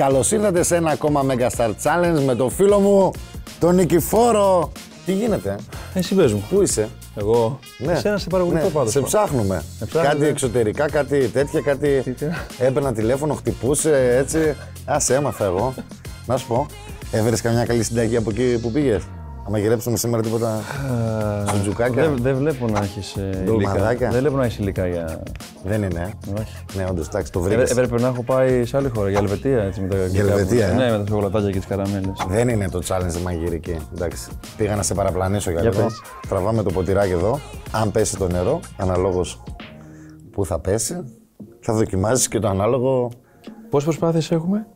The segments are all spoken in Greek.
Καλώς ήρθατε σε ένα ακόμα Mega Star Challenge με τον φίλο μου, τον Νικηφόρο. Τι γίνεται, εσύ πες μου. Πού είσαι? Εγώ. Ναι. Εσένα σε παρακολουθώ πάντως. Σε ψάχνουμε. Κάτι εξωτερικά, κάτι τέτοια, κάτι. Έπαιρνα τηλέφωνο, χτυπούσε έτσι. Ας έμαθα εγώ. Να σου πω, έβρες καμιά καλή συνταγή από εκεί που πήγες? Θα μαγειρέψουμε σήμερα τίποτα σουτζουκάκια? Δεν βλέπω να έχεις υλικά. Δεν βλέπω να έχεις υλικά για... Δεν είναι. Ναι, όντως, εντάξει, το βρήκες. Έπρεπε να έχω πάει σε άλλη χώρα, για Ελβετία, έτσι με τα Ελβετία, ναι, με τα σοκολατάκια και τις καραμέλες. Δεν είναι το challenge μαγειρική, εντάξει. Πήγα να σε παραπλανήσω για αυτό. Τραβάμε το ποτηράκι εδώ. Αν πέσει το νερό, αναλόγως που θα πέσει, θα δοκιμάζεις και το ανάλογο. Πόσες προσπάθειες έχουμε?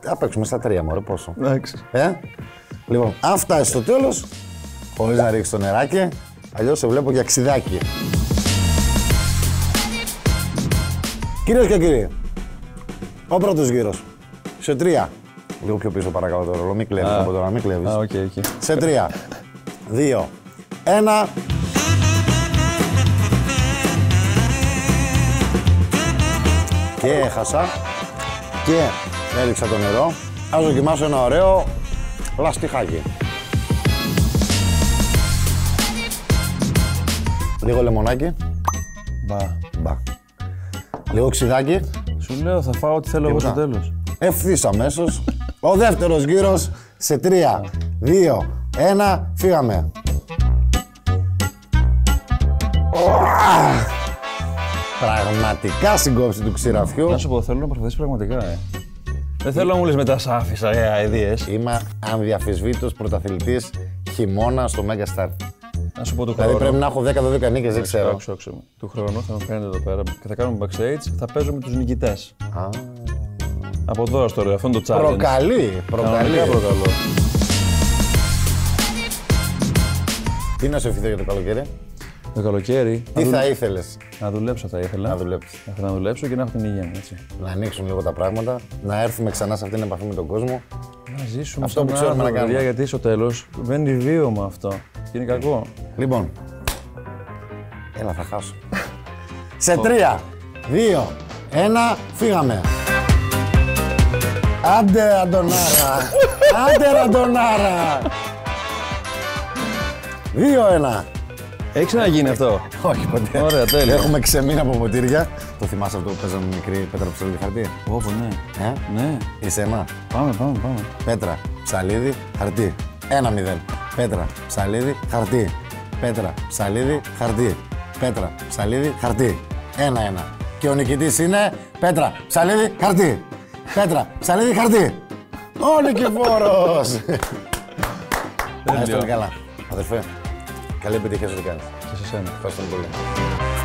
Θα παίξουμε στα 3, μωρέ, πόσο. Λοιπόν, αν φτάσεις στο τέλος, χωρίς να ρίξεις το νεράκι, αλλιώς σε βλέπω για ξιδάκι. Κυρίες και κύριοι, ο πρώτος γύρος. Σε 3. Λίγο πιο πίσω παρακαλώ το ρολό, μην κλέβεις από τώρα, μην κλέβεις. Okay. Σε 3, 2, 1. Και έχασα. Και έριξα το νερό. Ας δοκιμάσω ένα ωραίο λαστιχάκι. Λίγο λεμονάκι. Μπα. Λίγο ξιδάκι. Σου λέω, θα φάω ό,τι θέλω εγώ στο τέλος. Ευθύς αμέσως. Ο δεύτερος γύρος σε 3, 2, 1, φύγαμε. Πραγματικά συγκόψη του ξηραφιού. Να σου πω, θέλω να προσπαθήσεις πραγματικά. Δεν θέλω να μου λες μετά σ' άφησα, αηδίες. Είμαι ανδιαφυσβήτως πρωταθλητής χειμώνα στο Mega Star. Να σου πω το χρόνο. Δηλαδή πρέπει να έχω 10-12 νίκες, δεν ξέρω. Άξω. Του χρόνου θα με φαίνεται εδώ πέρα και θα κάνουμε backstage, θα παίζω με τους νικητές. Από τώρα στο ρε, αυτό είναι το challenge. Προκαλεί. Προκαλώ. Τι να σου ευχηθώ για το καλοκαίρι? Το καλοκαίρι. Τι θα ήθελες? Να δουλέψω, θα ήθελα. Να δουλέψω και να έχω την υγεία μου. Να ανοίξουν λίγο τα πράγματα, να έρθουμε ξανά σε αυτήν την επαφή με τον κόσμο. Να ζήσουμε αυτό που ξέρουμε να κάνουμε. Γιατί στο τέλος βαίνει βίωμα αυτό. Και είναι κακό. Λοιπόν. Έλα, θα χάσω. Σε 3, 2, 1, φύγαμε. Άντε, Αντωνάρα. Άντε, Αντωνάρα. 2-1. Έχει ξαναγίνει αυτό? Όχι ποτέ. Ωραία, τέλεια. Έχουμε ξεμείνει από ποτήρια. Το θυμάσαι αυτό που παίζαμε μικρή πέτρα, ψαλίδι, χαρτί? Όπο, ναι. Ναι. Είσαι εμά. Πάμε. Πέτρα, ψαλίδι, χαρτί. 1-0. Πέτρα, ψαλίδι, χαρτί. Πέτρα, ψαλίδι, χαρτί. Πέτρα, ψαλίδι, χαρτί. 1-1. Και ο νικητής είναι πέτρα, ψαλίδι, χαρτί. Πέτρα, ψαλίδι, χαρτί. Ο Νικηφόρος. Τέλεια. Καλά. Αδερφέ. Καλή επιτυχία στο τι κάνεις. Και σε εσένα. Ευχαριστώ πολύ.